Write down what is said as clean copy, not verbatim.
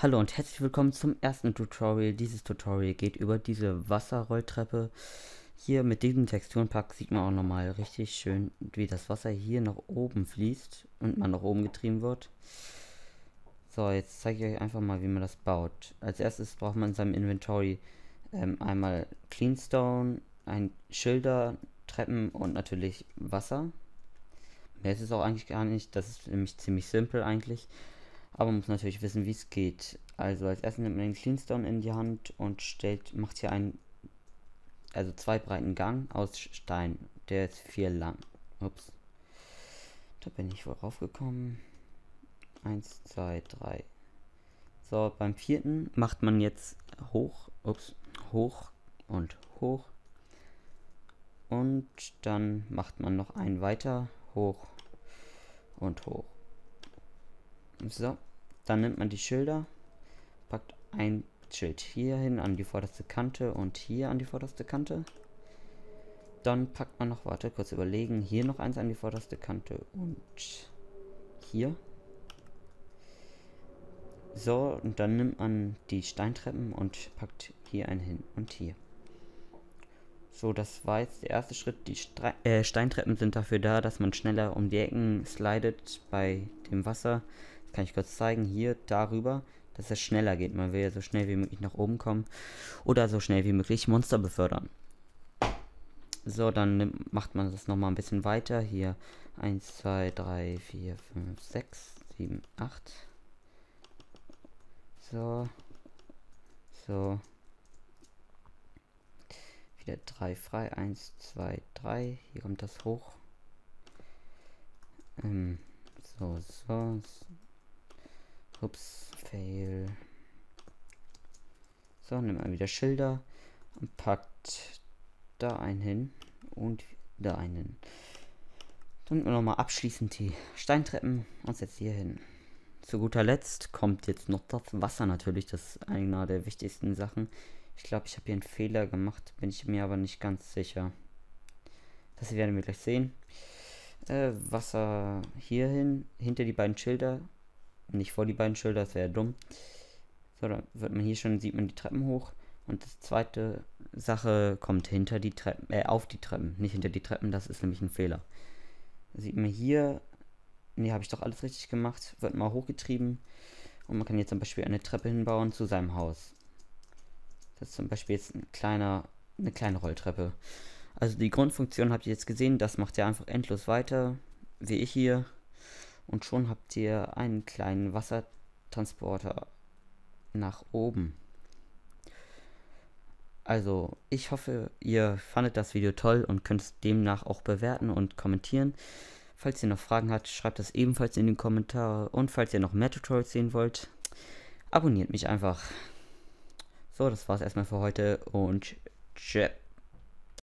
Hallo und herzlich willkommen zum ersten Tutorial. Dieses Tutorial geht über diese Wasserrolltreppe. Hier mit diesem Texturenpack sieht man auch nochmal richtig schön, wie das Wasser hier nach oben fließt und man nach oben getrieben wird. So, jetzt zeige ich euch einfach mal, wie man das baut. Als erstes braucht man in seinem Inventory einmal Cleanstone, ein Schilder, Treppen und natürlich Wasser. Mehr ist es auch eigentlich gar nicht, das ist nämlich ziemlich simpel eigentlich. Aber man muss natürlich wissen, wie es geht. Also als erstes nimmt man den Cleanstone in die Hand und macht hier einen, also 2 breiten Gang aus Stein. Der ist 4 lang. Ups. Da bin ich wohl raufgekommen. 1, 2, 3. So, beim 4. macht man jetzt hoch. Ups. Hoch und hoch. Und dann macht man noch einen weiter. Hoch und hoch. So. Dann nimmt man die Schilder, packt ein Schild hier hin an die vorderste Kante und hier an die vorderste Kante. Dann packt man noch, warte, kurz überlegen, hier noch eins an die vorderste Kante und hier. So, und dann nimmt man die Steintreppen und packt hier einen hin und hier. So, das war jetzt der erste Schritt. Die Steintreppen sind dafür da, dass man schneller um die Ecken slidet bei dem Wasser. Das kann ich kurz zeigen. Hier, darüber, dass es schneller geht. Man will ja so schnell wie möglich nach oben kommen. Oder so schnell wie möglich Monster befördern. So, dann macht man das nochmal ein bisschen weiter. Hier 1, 2, 3, 4, 5, 6, 7, 8. So. So. 3 frei, 1, 2, 3, hier kommt das hoch. So. Ups, fail. So, nimmt man wieder Schilder und packt da einen hin und da einen hin. Dann nochmal abschließend die Steintreppen und setzt hier hin. Zu guter Letzt kommt jetzt noch das Wasser natürlich, das ist einer der wichtigsten Sachen. Ich glaube, ich habe hier einen Fehler gemacht, bin ich mir aber nicht ganz sicher. Das werden wir gleich sehen. Wasser hier hin, hinter die beiden Schilder. Nicht vor die beiden Schilder, das wäre ja dumm. So, dann wird man hier schon, sieht man die Treppen hoch. Und das zweite Sache kommt hinter die Treppen, auf die Treppen, nicht hinter die Treppen, das ist nämlich ein Fehler. Da sieht man hier, ne, habe ich doch alles richtig gemacht, wird mal hochgetrieben. Und man kann jetzt zum Beispiel eine Treppe hinbauen zu seinem Haus. Das ist zum Beispiel jetzt eine kleine Rolltreppe. Also die Grundfunktion habt ihr jetzt gesehen, das macht ihr einfach endlos weiter, wie ich hier. Und schon habt ihr einen kleinen Wassertransporter nach oben. Also ich hoffe, ihr fandet das Video toll und könnt es demnach auch bewerten und kommentieren. Falls ihr noch Fragen habt, schreibt das ebenfalls in die Kommentare. Und falls ihr noch mehr Tutorials sehen wollt, abonniert mich einfach. So, das war's erstmal für heute und tschüss.